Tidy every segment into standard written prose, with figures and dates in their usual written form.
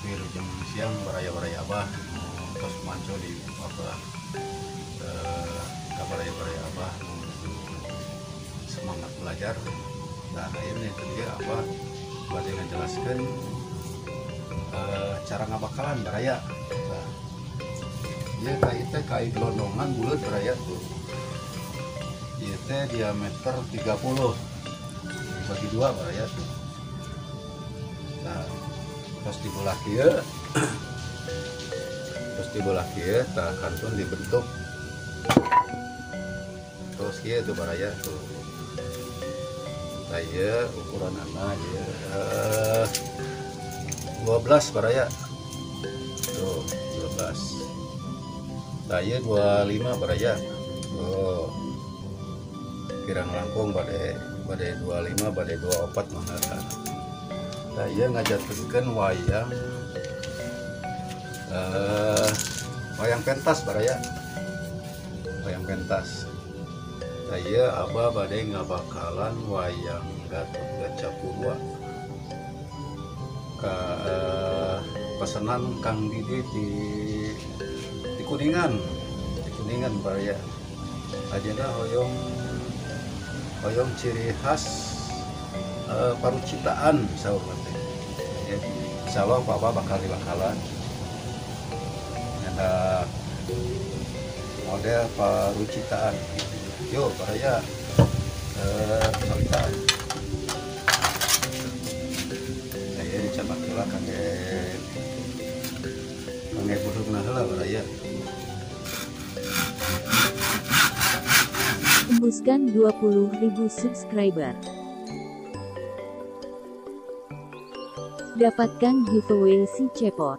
Biru jam siang beraya-beraya abah terus manco di apa beraya-beraya abah semangat belajar. Nah akhirnya itu dia abah buat yang menjelaskan cara ngabakalan beraya. Nah, dia kai gelondongan bulat beraya tuh. Dia diameter 30 bagi dua beraya tuh. Nah, terus dibelah kia, tak kantun dibentuk. Terus kia itu beraya tuh. Saya ukuran anak ya 12 beraya. Tuh 12. Saya 25 beraya. Oh, kirang langkung badai 25 badai 24 mangga. Nah iya ngajatkeun wayang pentas baraya. Wayang pentas. Nah iya abah badai ngabakalan wayang Gatot Gacapurwa. Pesanan Kang Didi di Kuningan. Di Kuningan baraya. Ajeuna hoyong ciri khas parucitaan sahur nanti. Insya Allah bapak bakal dibakalan ada model parucitaan. Yuk baraya parucitaan. Saya dicabat lah kange buruk nahala baraya. Tembuskan 20.000 subscriber. Dapatkan giveaway si Cepot.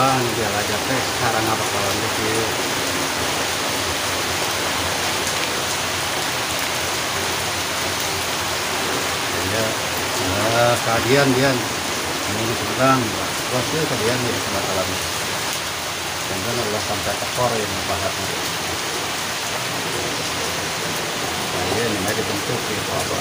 Bang, dia aja teh sekarang apa bakalan dikit. Ya, nah, kalian dia ini tentang waktu kalian ya bakalan. Jangan ulah sampai tekor yang membahasnya. Nah, ya, ini mari bentuk ya, apa.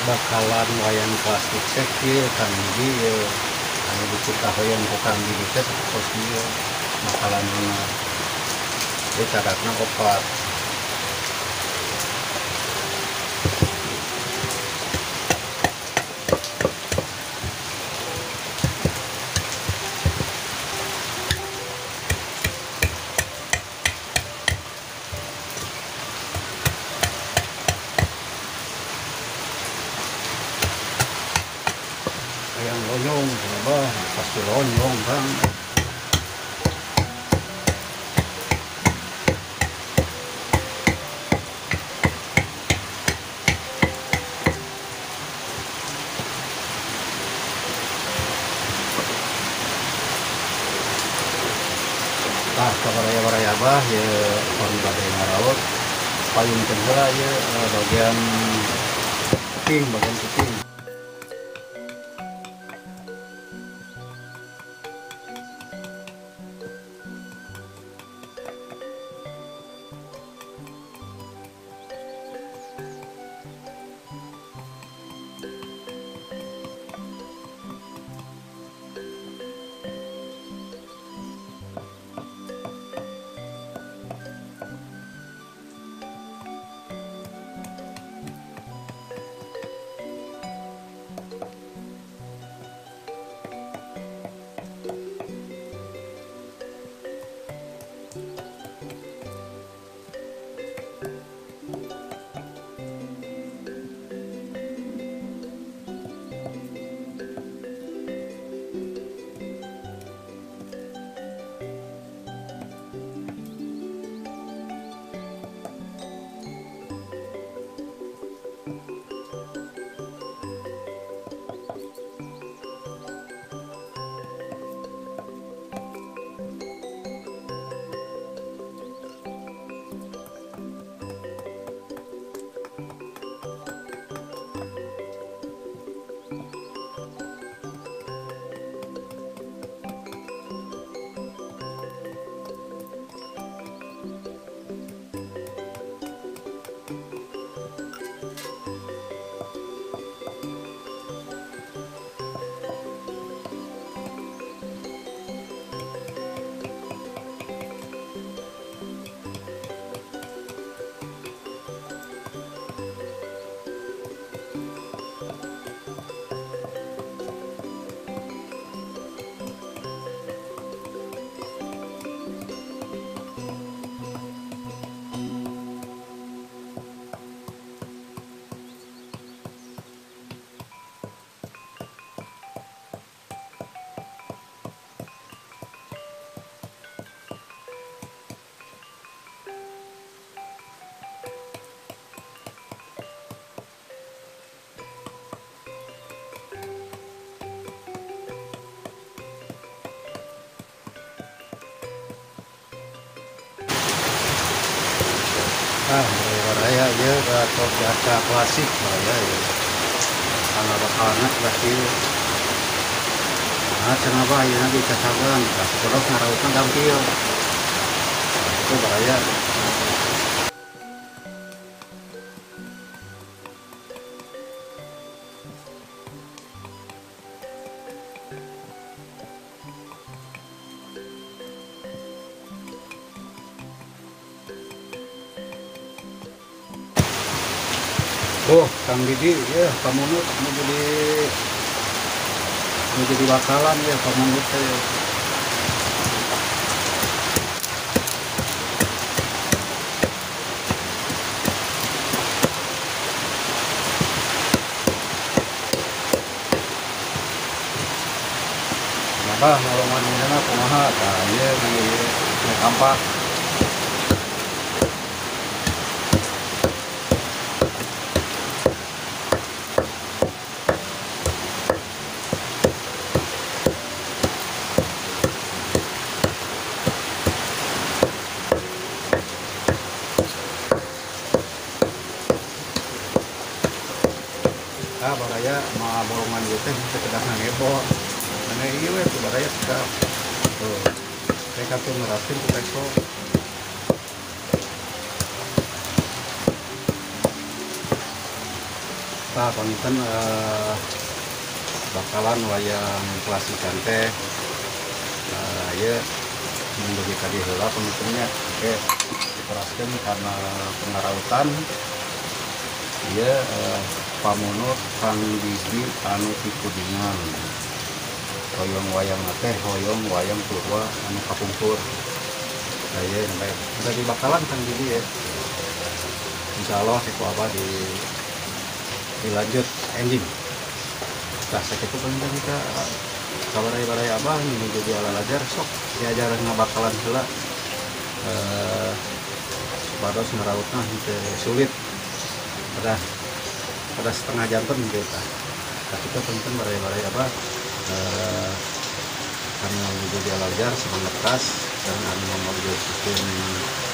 Bakalan wayang plastik sekil Kang Didi anu dicita hoyong ku Kang Didi teh tos dieu bakalan bener ieu cadatna opat lonjong Bang. Tah kabaraya-baraya bah ya pon bade ngaraut payung tengah ya bagian ping bagian ping. ya atau biasa klasik ya karena bakal anak berarti nah kenapa ya nanti cacapan kalau ngaraukan tampil itu bahaya. Oh, Kang Didi, ya, pamunut mau jadi bakalan ya, pamunut saya. Kenapa ngolongan di sana kumaha? Nah, iya, di kampak. Ah, baraya mah bolongan ieu teh sekedar ngebo. Mane ieu we baraya sedap. Tuh. Rek atuh ngarapin ku peso. Tah panginten bakalan wayang klasikan teh. Nah, ieu mun bagi ka dieu heula pangintennya. Oke, diperaskeun karena pengarautan. Iya, pamunut Kang Didi anu ti Kuningan hoyong wayang teh hoyong wayang purwa anu kapungkur aya nah, sampai di bakalan Kang Didi ya insyaallah siku abadi dilanjut ending tah sakitu panjang kita kabarai-barai abah ini jadi alalajar sok diajaran ngabakalan heula baros ngarautna henteu sulit pada setengah jam pun kita kita penting baraya-baraya apa kami menjadi alajar semangat khas dan kami menjadikan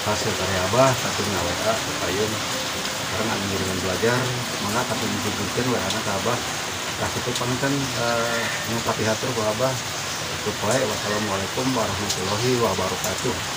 hasil karya abah tapi ngaweta ayun karena kami dengan belajar semangat tapi menjadikan oleh anak abah kasih itu penting nyupati hatur ke abah supaya wassalamualaikum warahmatullahi wabarakatuh.